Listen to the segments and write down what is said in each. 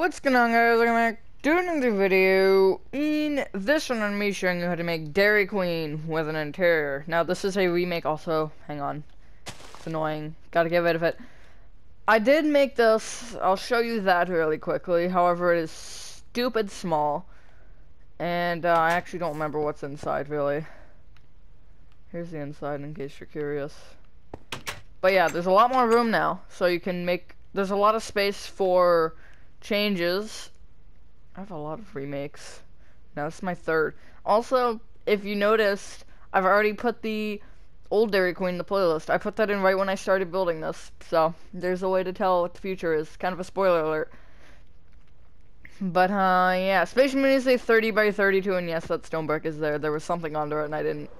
what's going on, guys? Welcome back to another video. In this one, I'm going to be showing you how to make Dairy Queen with an interior. Now, this is a remake also. Hang on. It's annoying. Gotta get rid of it. I did make this. I'll show you that really quickly. However, it is stupid small. And I actually don't remember what's inside, really. Here's the inside, in case you're curious. But yeah, there's a lot more room now, so you can make... There's a lot of space for changes. I have a lot of remakes. Now this is my third. Also, if you noticed, I've already put the old Dairy Queen in the playlist. I put that in right when I started building this, so there's a way to tell what the future is. Kind of a spoiler alert. But, yeah. Space Mini is a 30 by 32, and yes, that stone brick is there. There was something under it, and I didn't...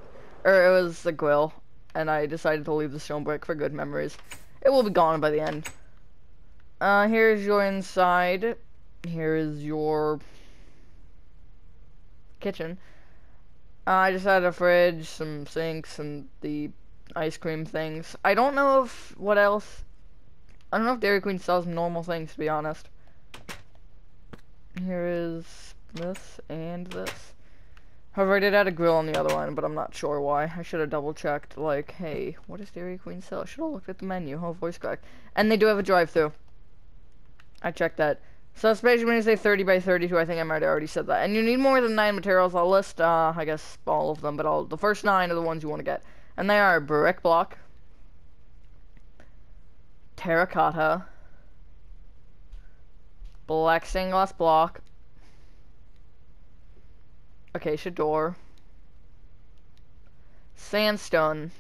Or it was the grill, and I decided to leave the stone brick for good memories. It will be gone by the end. Here's your inside. Here is your kitchen. I just had a fridge, some sinks, and the ice cream things. I don't know if what else. I don't know if Dairy Queen sells normal things, to be honest. Here is this and this. However, I did add a grill on the other one, but I'm not sure why. I should have double-checked, like, hey, what does Dairy Queen sell? I should have looked at the menu. Oh, voice cracked. And they do have a drive-thru. I checked that. So, especially when you say 30 by 32, I think I might have already said that. And you need more than 9 materials. I'll list, I guess, all of them, but the first 9 are the ones you want to get. And they are brick block, terracotta, black stained glass block, acacia door, sandstone,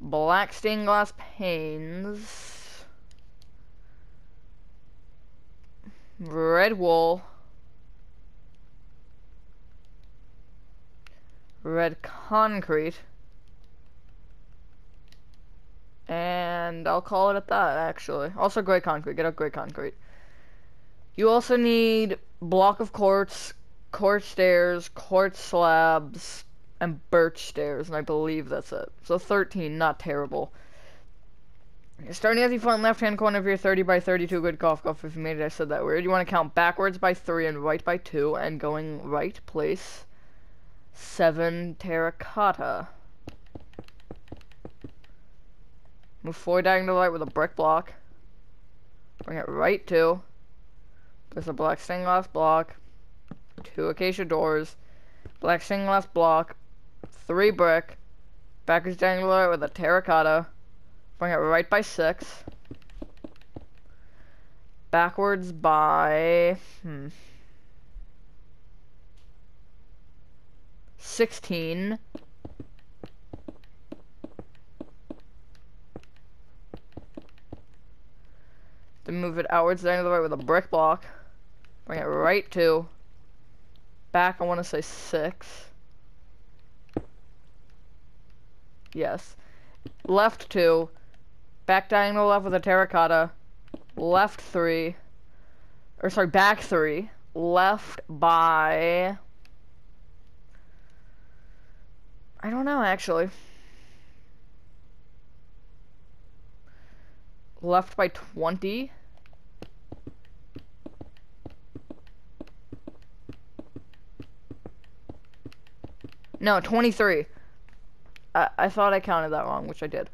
black stained glass panes, red wool, red concrete, and I'll call it at that, actually. Also gray concrete. Get out gray concrete. You also need block of quartz, quartz stairs, quartz slabs, and birch stairs, and I believe that's it. So 13, not terrible. Starting at the front left-hand corner of your 30 by 32, good cough, if you made it, I said that weird. You want to count backwards by 3 and right by 2, and going right, place 7 terracotta. Move 4 diagonal right with a brick block. Bring it right 2. Place a black stained glass block. 2 acacia doors. Black stained glass block. 3 brick. Backwards diagonal right with a terracotta. Bring it right by 6. Backwards by 16. Then move it outwards down to the right with a brick block. Bring it right 2. Back, I want to say 6. Yes. Left 2. Back diagonal left with a terracotta, left 3, or sorry, back 3, left by, I don't know actually, left by 20, no, 23, I thought I counted that wrong, which I did.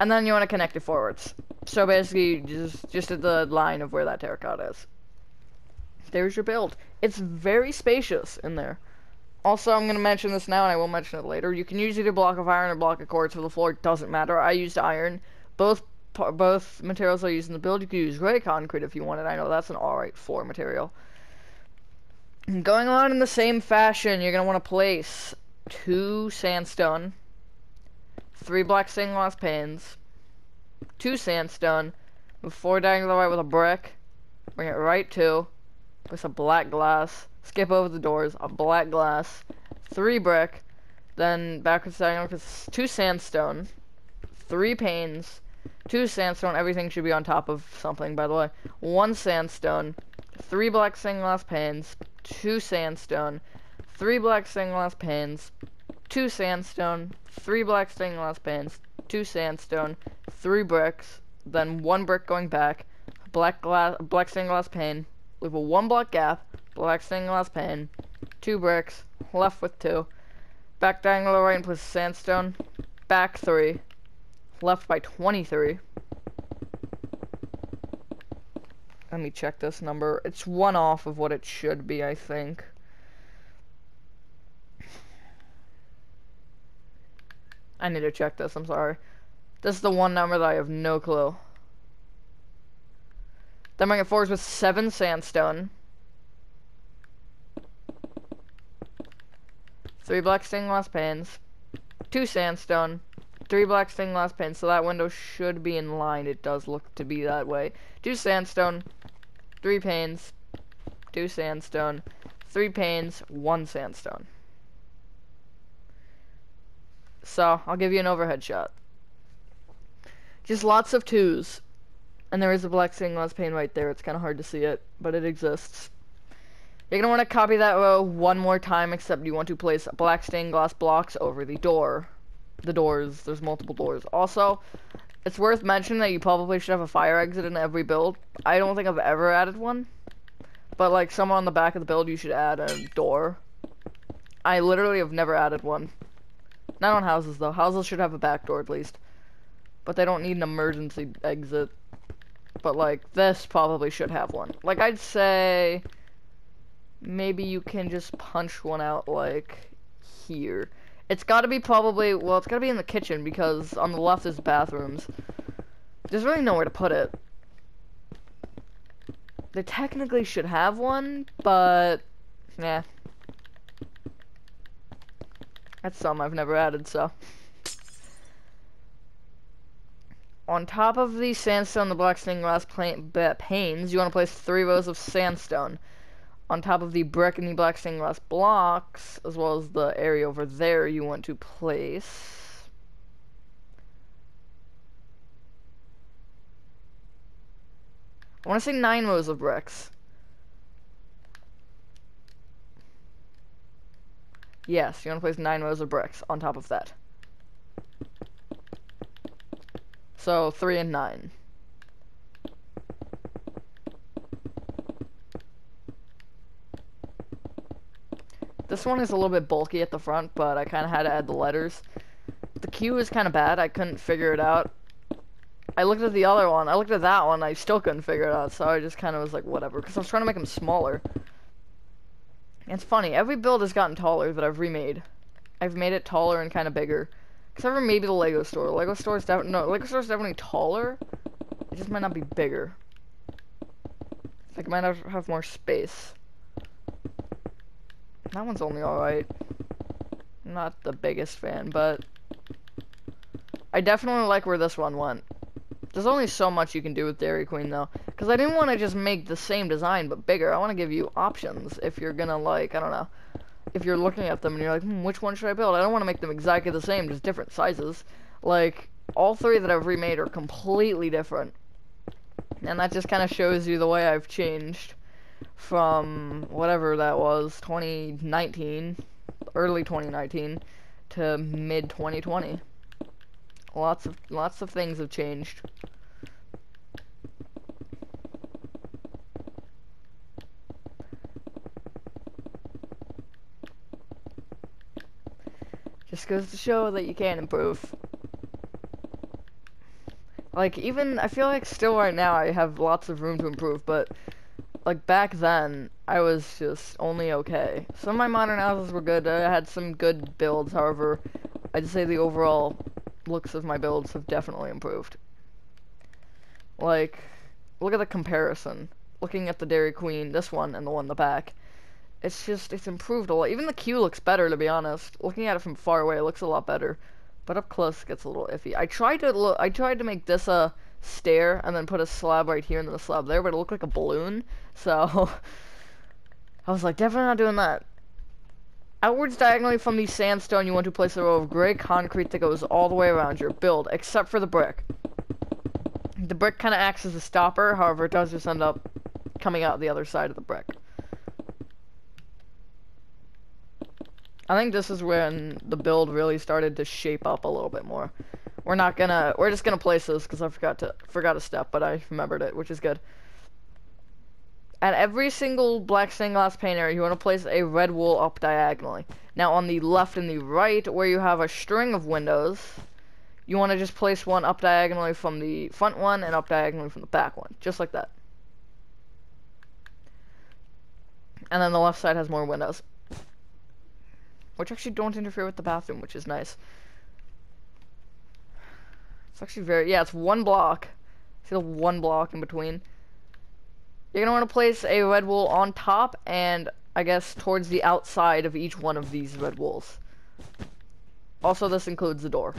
And then you want to connect it forwards. So basically, just at the line of where that terracotta is. There's your build. It's very spacious in there. Also, I'm going to mention this now, and I will mention it later. You can use either block of iron or block of quartz for the floor. It doesn't matter. I used iron. Both materials I used in the build. You could use gray concrete if you wanted. I know that's an alright floor material. And going on in the same fashion, you're going to want to place 2 sandstone, 3 black stained glass panes, 2 sandstone, move 4 diagonal right with a brick, bring it right 2, place a black glass, skip over the doors, a black glass, 3 brick, then backwards diagonal with 2 sandstone, 3 panes, 2 sandstone, everything should be on top of something by the way, 1 sandstone, 3 black stained glass panes, 2 sandstone, 3 black stained glass panes, 2 sandstone, 3 black stained glass panes, 2 sandstone, 3 bricks, then 1 brick going back, black stained glass pane, leave a 1 block gap, black stained glass pane, 2 bricks, left with 2, back diagonal right and place sandstone, back 3, left by 23. Let me check this number. It's 1 off of what it should be, I think. I need to check this, I'm sorry. This is the one number that I have no clue. Then bring it forwards with 7 sandstone, 3 black stained glass panes, 2 sandstone, 3 black stained glass panes, so that window should be in line, it does look to be that way. 2 sandstone, 3 panes, 2 sandstone, 3 panes, 1 sandstone. So, I'll give you an overhead shot. Just lots of 2s. And there is a black stained glass pane right there. It's kind of hard to see it, but it exists. You're going to want to copy that row 1 more time, except you want to place black stained glass blocks over the door. The doors. There's multiple doors. Also, it's worth mentioning that you probably should have a fire exit in every build. I don't think I've ever added one. But, like, somewhere on the back of the build, you should add a door. I literally have never added one. Not on houses, though. Houses should have a back door, at least. But they don't need an emergency exit. But, like, this probably should have one. Like, I'd say maybe you can just punch one out, like, here. It's gotta be probably, well, it's gotta be in the kitchen, because on the left is bathrooms. There's really nowhere to put it. They technically should have one, but, nah. That's some I've never added, so. On top of the sandstone, the black stained glass panes, you want to place 3 rows of sandstone. On top of the brick and the black stained glass blocks, as well as the area over there, you want to place 9 rows of bricks. Yes, you want to place 9 rows of bricks on top of that. So, 3 and 9. This one is a little bit bulky at the front, but I kind of had to add the letters. The Q is kind of bad. I couldn't figure it out. I looked at the other one. I looked at that one. I still couldn't figure it out, so I just kind of was like, whatever. Because I was trying to make them smaller. It's funny. Every build has gotten taller that I've remade. I've made it taller and kind of bigger. Except for maybe the Lego store. Lego store's definitely taller. It just might not be bigger. Like, it might not have more space. That one's only alright. Not the biggest fan, but I definitely like where this one went. There's only so much you can do with Dairy Queen, though. Because I didn't want to just make the same design, but bigger. I want to give you options if you're gonna, like, I don't know. If you're looking at them and you're like, which one should I build? I don't want to make them exactly the same, just different sizes. Like, all 3 that I've remade are completely different. And that just kind of shows you the way I've changed from whatever that was, 2019, early 2019, to mid-2020. Lots of things have changed. Just goes to show that you can improve. Like, even, I feel like still right now I have lots of room to improve, but, like, back then, I was just only okay. Some of my modern houses were good. I had some good builds, however, I'd say the overall looks of my builds have definitely improved. Like, look at the comparison. Looking at the Dairy Queen, this one, and the one in the back. It's just, it's improved a lot. Even the Q looks better, to be honest. Looking at it from far away, it looks a lot better. But up close, it gets a little iffy. I tried to make this a stair, and then put a slab right here, and then a slab there, but it looked like a balloon. So, I was like, definitely not doing that. Outwards diagonally from the sandstone, you want to place a row of gray concrete that goes all the way around your build, except for the brick. The brick kind of acts as a stopper, however, it does just end up coming out the other side of the brick. I think this is when the build really started to shape up a little bit more. We're just gonna place this because I forgot a step, but I remembered it, which is good. At every single black stained glass pane area, you want to place a red wool up diagonally. Now on the left and the right, where you have a string of windows, you want to just place one up diagonally from the front one and up diagonally from the back one, just like that. And then the left side has more windows, which actually don't interfere with the bathroom, which is nice. It's actually very, yeah, it's one block. See the one block in between? You're going to want to place a red wool on top and, I guess, towards the outside of each one of these red wools. Also, this includes the door.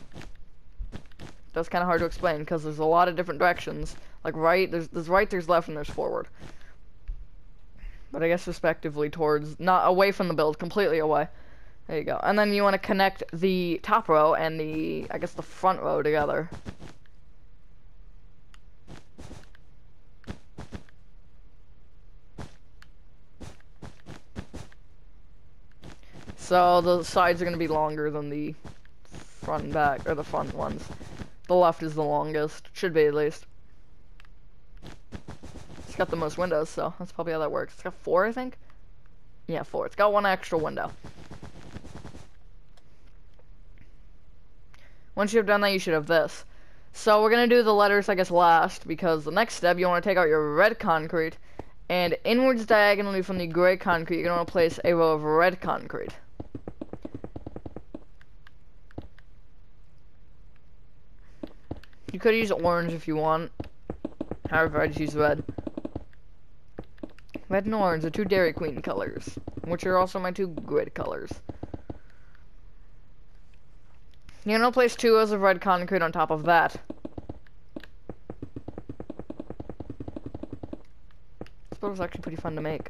That's kind of hard to explain, because there's a lot of different directions. Like, right, there's right, there's left, and there's forward. But I guess, respectively, towards, not away from the build, completely away. There you go. And then you want to connect the top row and the, I guess, the front row together. So the sides are going to be longer than the front and back, or the front ones. The left is the longest. Should be, at least. It's got the most windows, so that's probably how that works. It's got 4, I think? Yeah, 4. It's got one extra window. Once you have done that, you should have this. So we're going to do the letters, I guess, last, because the next step, you want to take out your red concrete, and inwards diagonally from the gray concrete, you're going to want to place a row of red concrete. You could use orange if you want. However, I just use red. Red and orange are two Dairy Queen colors, which are also my two grid colors. You're gonna place 2 rows of red concrete on top of that. This build was actually pretty fun to make.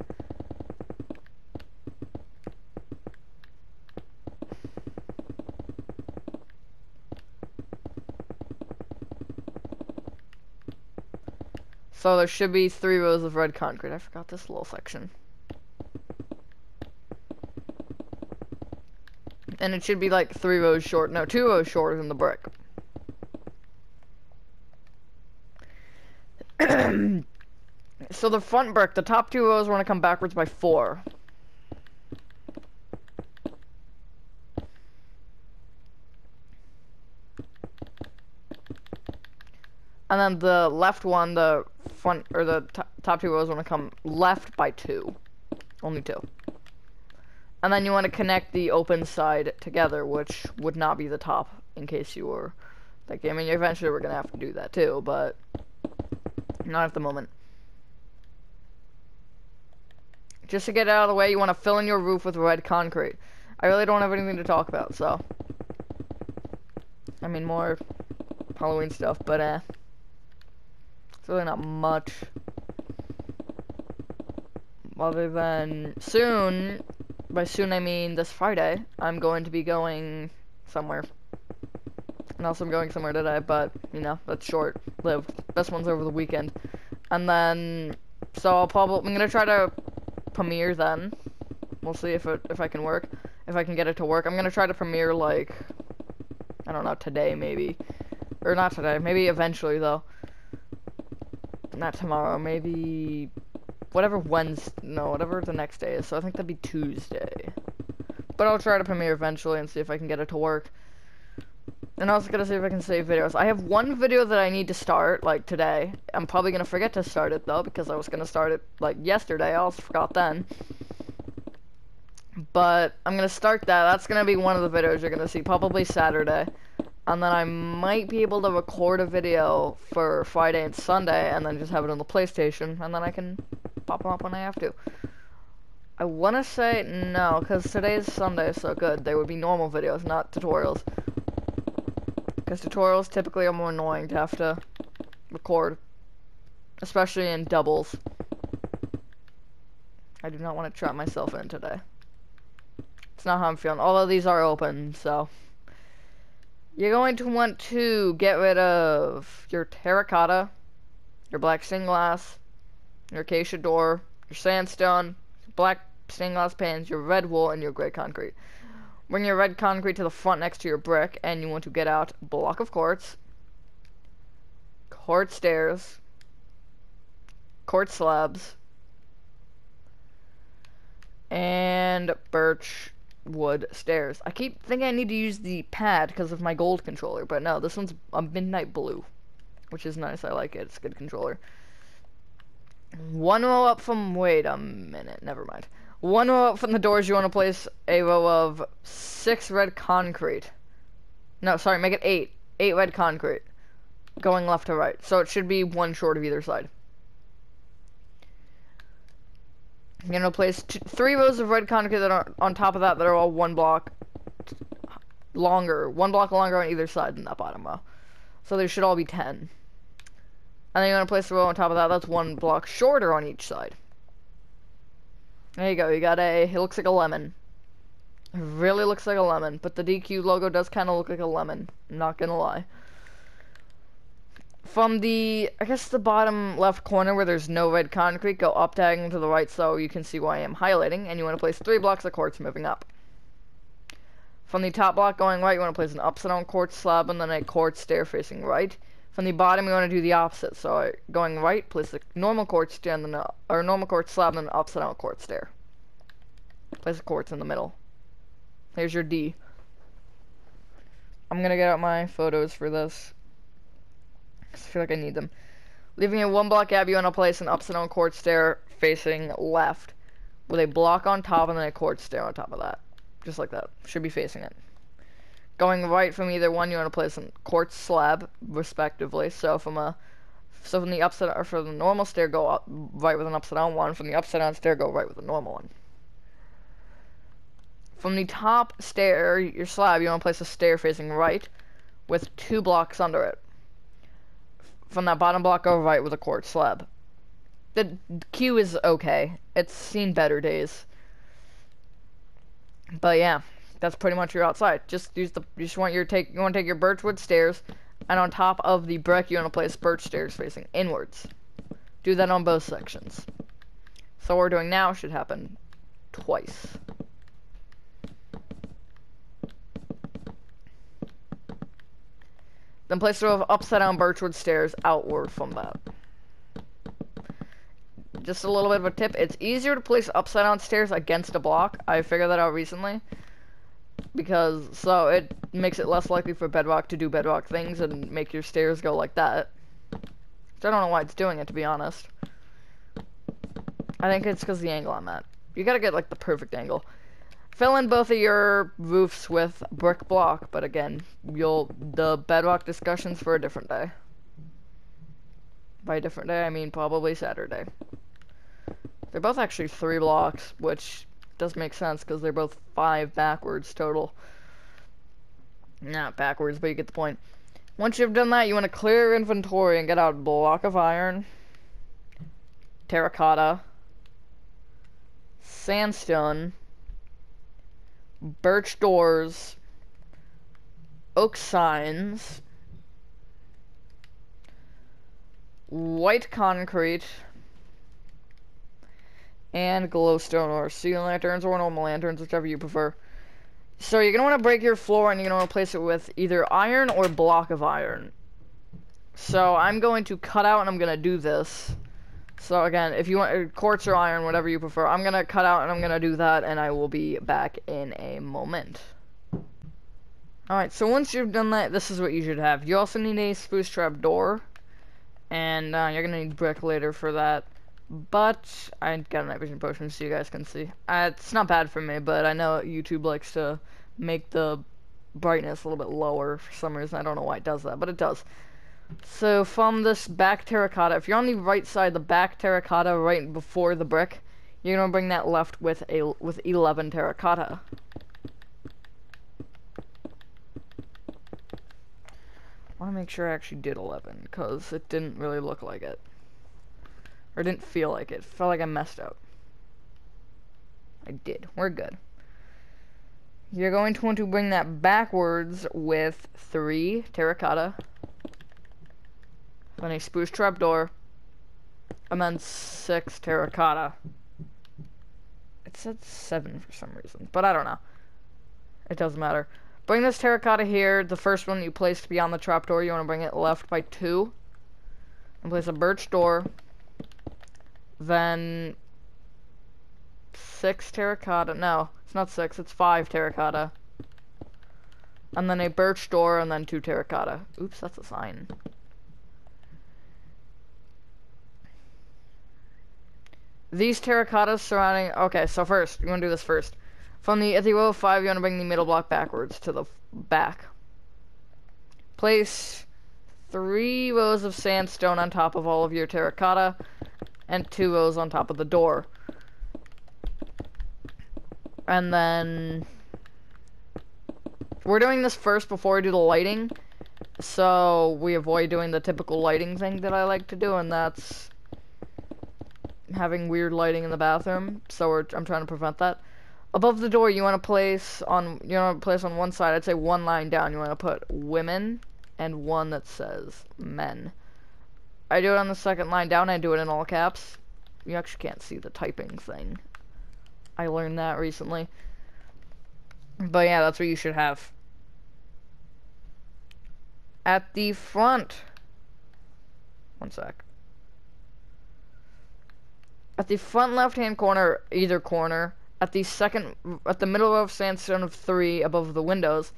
So there should be 3 rows of red concrete. I forgot this little section. And it should be like 3 rows short. No, 2 rows shorter than the brick. So the front brick, the top 2 rows want to come backwards by 4. And then the left one, the front, or the top 2 rows want to come left by 2. Only 2. And then you want to connect the open side together, which would not be the top, in case you were thinking. I mean, eventually we're going to have to do that too, but not at the moment. Just to get it out of the way, you want to fill in your roof with red concrete. I really don't have anything to talk about, so. I mean, more Halloween stuff, but it's really not much. Other than soon. By soon, I mean this Friday, I'm going to be going somewhere. And also I'm going somewhere today, but, you know, that's short-lived. Best one's over the weekend. And then, so I'll probably, I'm going to try to premiere then. We'll see if I can work, if I can get it to work. I'm going to try to premiere, like, I don't know, today maybe. Or not today, maybe eventually, though. Not tomorrow, maybe... Whatever Wednesday, no, whatever the next day is, so I think that'd be Tuesday. But I'll try to premiere eventually and see if I can get it to work. And I also gotta see if I can save videos. I have one video that I need to start, like, today. I'm probably gonna forget to start it, though, because I was gonna start it, like, yesterday. I also forgot then. But I'm gonna start that. That's gonna be one of the videos you're gonna see, probably Saturday. And then I might be able to record a video for Friday and Sunday, and then just have it on the PlayStation, and then I can pop them up when I have to. I want to say no, because today's Sunday, so good. They would be normal videos, not tutorials. Because tutorials typically are more annoying to have to record, especially in doubles. I do not want to trap myself in today. It's not how I'm feeling, although these are open, so... You're going to want to get rid of your terracotta, your black stained glass, your acacia door, your sandstone, black stained glass panes, your red wool, and your gray concrete. Bring your red concrete to the front next to your brick, and you want to get out a block of quartz, quartz stairs, quartz slabs, and birch wood stairs. I keep thinking I need to use the pad because of my gold controller, but no, this one's a midnight blue, which is nice. I like it. It's a good controller. One row up from, wait a minute, never mind. One row up from the doors, you want to place a row of 6 red concrete. No, sorry, make it 8. 8 red concrete. Going left to right. So it should be one short of either side. I'm going to place 3 rows of red concrete that are on top of that, that are all one block longer. One block longer on either side than that bottom row. So there should all be 10. And then you're going to place the row on top of that. That's one block shorter on each side. There you go. You got a... It looks like a lemon. It really looks like a lemon. But the DQ logo does kind of look like a lemon. I'm not going to lie. From the... I guess the bottom left corner where there's no red concrete, go up tagging to the right so you can see why I am highlighting. And you want to place 3 blocks of quartz moving up. From the top block going right, you want to place an upside-down quartz slab and then a quartz stair facing right. From the bottom, you want to do the opposite. So going right, place a normal quartz stair, and then or normal quartz slab, and then an upside down quartz stair. Place a quartz in the middle. Here's your D. I'm gonna get out my photos for this. I feel like I need them. Leaving a 1 block gap, you want to place an upside down quartz stair facing left, with a block on top and then a quartz stair on top of that, just like that. Should be facing it. Going right from either one, you want to place a quartz slab, respectively. So from the upside, or from the normal stair, go up, right with an upside down one. From the upside down stair, go right with a normal one. From the top stair, your slab, you want to place a stair facing right, with 2 blocks under it. From that bottom block, go right with a quartz slab. The Q is okay. It's seen better days. But yeah. That's pretty much your outside. Just use the. You just want your take. You want to take your birchwood stairs, and on top of the brick, you want to place birch stairs facing inwards. Do that on both sections. So what we're doing now should happen twice. Then place a row of upside down birchwood stairs outward from that. Just a little bit of a tip. It's easier to place upside down stairs against a block. I figured that out recently. Because, so it makes it less likely for bedrock to do bedrock things and make your stairs go like that. So I don't know why it's doing it, to be honest. I think it's because the angle I'm at. You gotta get, like, the perfect angle. Fill in both of your roofs with brick block, but again, the bedrock discussion's for a different day. By a different day, I mean probably Saturday. They're both actually 3 blocks, which... does make sense because they're both 5 backwards total. Not backwards, but you get the point. Once you've done that, you want to clear your inventory and get out a block of iron, terracotta, sandstone, birch doors, oak signs, white concrete, and glowstone or ceiling lanterns or normal lanterns, whichever you prefer. So you're going to want to break your floor and you're going to replace it with either iron or block of iron. So I'm going to cut out and I'm going to do this. So again, if you want quartz or iron, whatever you prefer, I'm going to cut out and I'm going to do that and I will be back in a moment. Alright, so once you've done that, this is what you should have. You also need a spruce trap door. And you're going to need brick later for that. But I got a night vision potion so you guys can see. It's not bad for me, but I know YouTube likes to make the brightness a little bit lower for some reason. I don't know why it does that, but it does. So from this back terracotta, if you're on the right side, the back terracotta right before the brick, you're gonna bring that left with 11 terracotta. I want to make sure I actually did 11 because it didn't really look like it. Or didn't feel like it. Felt like I messed up. I did. We're good. You're going to want to bring that backwards with 3 terracotta. Then a spruce trapdoor. And then 6 terracotta. It said 7 for some reason. But I don't know. It doesn't matter. Bring this terracotta here. The first one you placed beyond the trapdoor. You want to bring it left by 2. And place a birch door. Then 6 terracotta. No, it's not 6, it's 5 terracotta. And then a birch door, and then 2 terracotta. Oops, that's a sign. These terracottas surrounding... Okay, so first, you want to do this first. From the row of 5, you want to bring the middle block backwards to the back. Place 3 rows of sandstone on top of all of your terracotta, and 2 rows on top of the door. And then... we're doing this first before we do the lighting, so we avoid doing the typical lighting thing that I like to do, and that's having weird lighting in the bathroom. So I'm trying to prevent that. Above the door, you want to place on one side. I'd say one line down. You want to put women and one that says men. I do it on the second line down. I do it in all caps. You actually can't see the typing thing. I learned that recently. But yeah, that's what you should have. At the front. One sec. At the front left-hand corner, either corner, at the middle row of sandstone of 3 above the windows,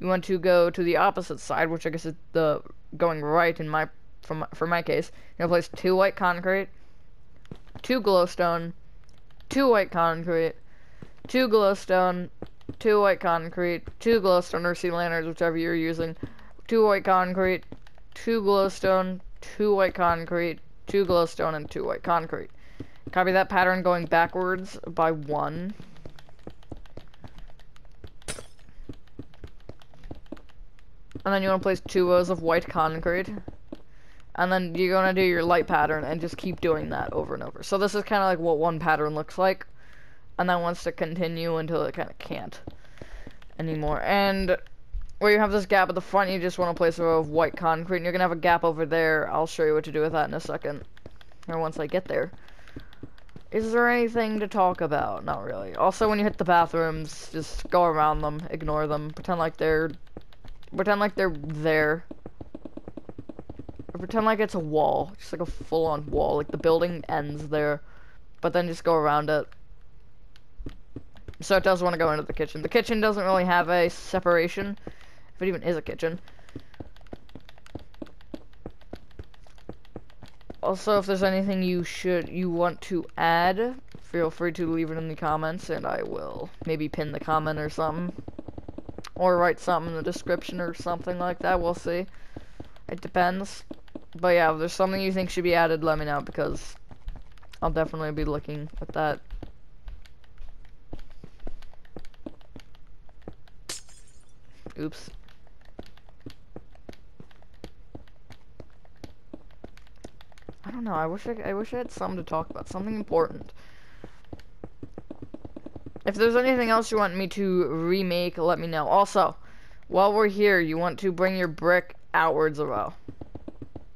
you want to go to the opposite side, which I guess is the going right in my for my case. You'll place 2 white concrete, 2 glowstone, 2 white concrete, 2 glowstone, 2 white concrete, 2 glowstone or sea lanterns, whichever you're using, 2 white concrete, 2 glowstone, 2 white concrete, 2 glowstone, and 2 white concrete. Copy that pattern going backwards by 1. And then you want to place 2 rows of white concrete. And then you're going to do your light pattern and just keep doing that over and over. So this is kind of like what one pattern looks like. And then wants to continue until it kind of can't anymore. And where you have this gap at the front, you just want to place a row of white concrete. And you're going to have a gap over there. I'll show you what to do with that in a second. Or once I get there. Is there anything to talk about? Not really. Also, when you hit the bathrooms, just go around them. Ignore them. Pretend like they're there. Or pretend like it's a wall. Just like a full-on wall. Like the building ends there. But then just go around it. So it does want to go into the kitchen. The kitchen doesn't really have a separation, if it even is a kitchen. Also, if there's anything you want to add, feel free to leave it in the comments, and I will maybe pin the comment or something. Or write something in the description or something like that, we'll see. It depends. But yeah, if there's something you think should be added, let me know, because I'll definitely be looking at that. Oops. I don't know. I wish I had something to talk about. Something important. If there's anything else you want me to remake, let me know. Also, while we're here, you want to bring your brick outwards a row.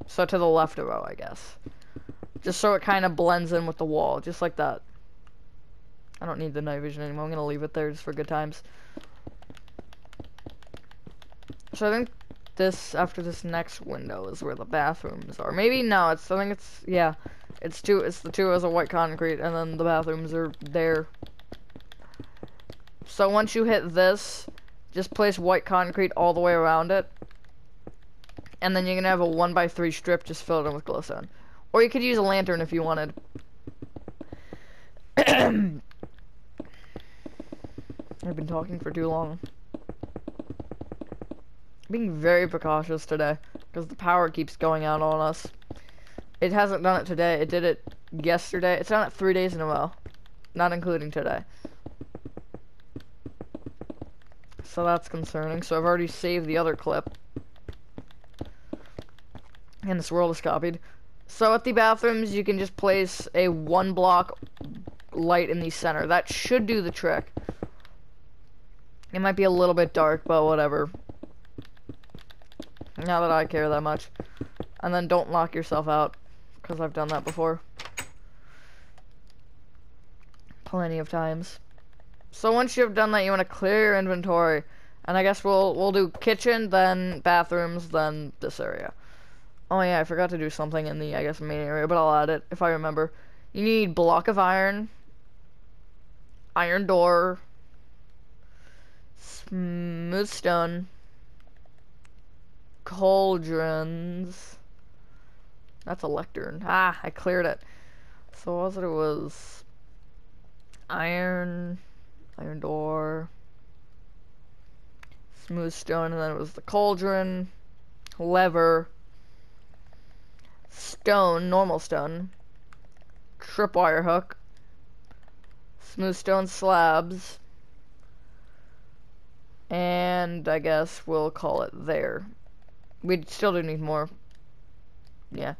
So to the left a row, I guess. Just so it kind of blends in with the wall. Just like that. I don't need the night vision anymore. I'm going to leave it there just for good times. So I think after this next window is where the bathrooms are. Maybe no, it's the 2 rows of white concrete, and then the bathrooms are there. So once you hit this, just place white concrete all the way around it. And then you're gonna have a 1x3 strip just filled in with glowstone. Or you could use a lantern if you wanted. I've been talking for too long. Being very precautious today, because the power keeps going out on us. It hasn't done it today, it did it yesterday. It's done it 3 days in a row, not including today. So that's concerning, so I've already saved the other clip. And this world is copied. So at the bathrooms, you can just place a 1 block light in the center. That should do the trick. It might be a little bit dark, but whatever. Not that I care that much. And then don't lock yourself out, because I've done that before. Plenty of times. So once you've done that, you want to clear your inventory. And I guess we'll do kitchen, then bathrooms, then this area. Oh yeah, I forgot to do something in the, I guess, main area, but I'll add it if I remember. You need block of iron. iron door, smooth stone, cauldrons. That's a lectern. Ah, I cleared it. So what was iron door, smooth stone, and then it was the cauldron, lever, stone, normal stone, tripwire hook, smooth stone slabs, and I guess we'll call it there. We still do need more. Yeah.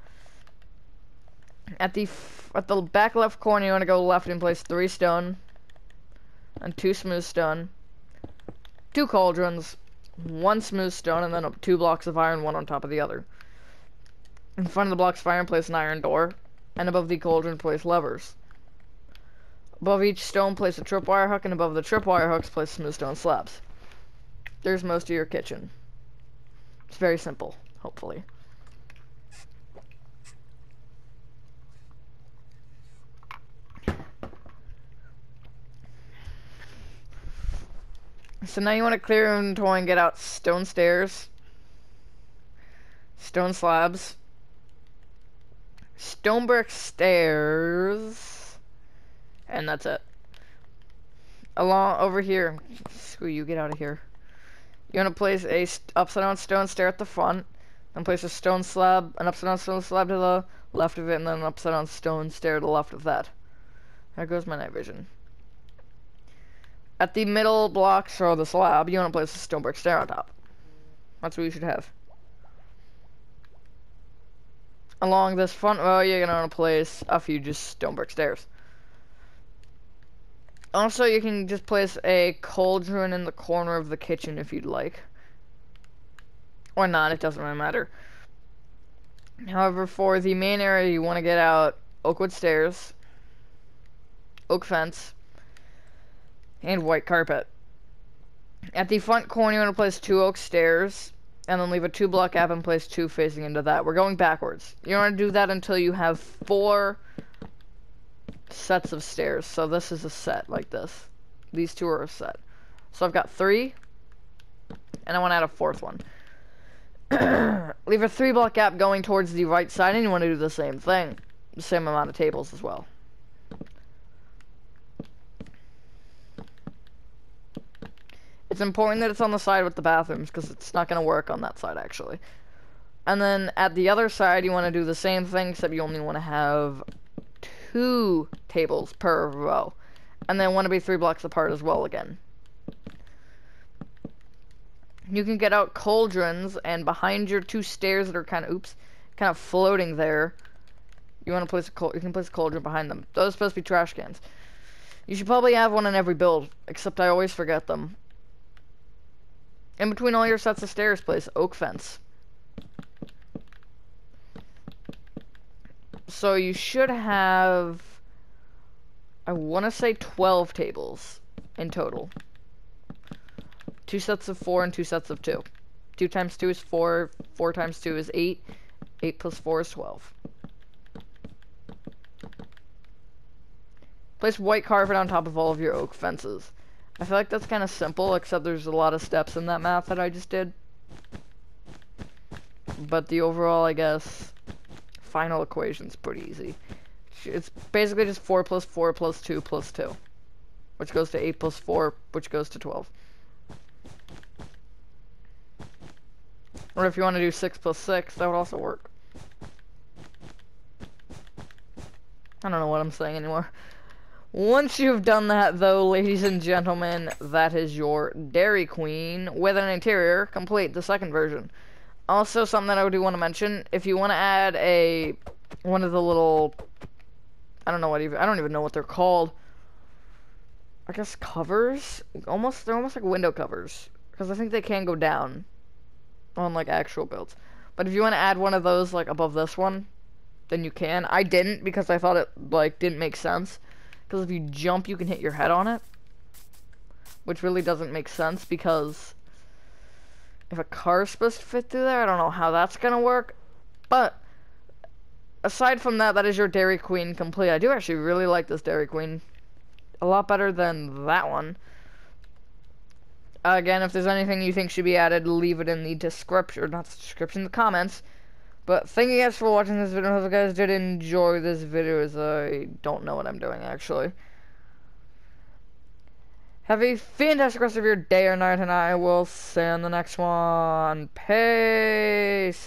At the back left corner, you want to go left and place 3 stone and 2 smooth stone, 2 cauldrons, 1 smooth stone, and then 2 blocks of iron, one on top of the other. In front of the blocks of iron, place an iron door, and above the cauldron, place levers. Above each stone, place a tripwire hook, and above the tripwire hooks, place smooth stone slabs. There's most of your kitchen. It's very simple, hopefully. So now you want to clear inventory and get out stone stairs, stone slabs, stone brick stairs, and that's it. Along over here, screw you, get out of here. You want to place a upside down stone stair at the front, then place a stone slab, an upside down stone slab to the left of it, and then an upside down stone stair to the left of that. There goes my night vision. At the middle blocks or the slab, you want to place a stone brick stair on top. That's what you should have. Along this front row, you're going to want to place a few just stone brick stairs. Also, you can just place a cauldron in the corner of the kitchen if you'd like. Or not, it doesn't really matter. However, for the main area, you want to get out oakwood stairs, oak fence, and white carpet. At the front corner, you want to place 2 oak stairs, and then leave a 2-block gap and place 2 facing into that. We're going backwards. You want to do that until you have 4 sets of stairs. So this is a set like this. These 2 are a set. So I've got 3, and I want to add a 4th one. Leave a 3-block gap going towards the right side, and you want to do the same thing. The same amount of tables as well. It's important that it's on the side with the bathrooms, because it's not going to work on that side, actually. And then at the other side, you want to do the same thing, except you only want to have 2 tables per row. And they want to be 3 blocks apart as well again. You can get out cauldrons, and behind your 2 stairs that are kind of floating there, you want to place a cauldron behind them. Those are supposed to be trash cans. You should probably have one in every build, except I always forget them. In between all your sets of stairs, place oak fence. So you should have, I want to say 12 tables in total. 2 sets of 4 and 2 sets of 2. 2 times 2 is 4, 4 times 2 is 8, 8 plus 4 is 12. Place white carpet on top of all of your oak fences. I feel like that's kind of simple, except there's a lot of steps in that math that I just did. But the overall, I guess, final equation's pretty easy. It's basically just 4 plus 4 plus 2 plus 2. Which goes to 8 plus 4, which goes to 12. Or if you want to do 6 plus 6, that would also work. I don't know what I'm saying anymore. Once you've done that, though, ladies and gentlemen, that is your Dairy Queen with an interior complete, the second version. Also, something that I do want to mention, if you want to add one of the little, I don't even know what they're called. I guess covers? They're almost like window covers, because I think they can go down on, like, actual builds. But if you want to add one of those, like, above this one, then you can. I didn't, because I thought it, like, didn't make sense. Because if you jump, you can hit your head on it. Which really doesn't make sense, because if a car's supposed to fit through there, I don't know how that's going to work. But aside from that, that is your Dairy Queen complete. I do actually really like this Dairy Queen. a lot better than that one. Again, if there's anything you think should be added, leave it in the description, or not the description, the comments. But thank you guys for watching this video. I hope you guys did enjoy this video, as I don't know what I'm doing, actually. Have a fantastic rest of your day or night, and I will see you in the next one. Peace!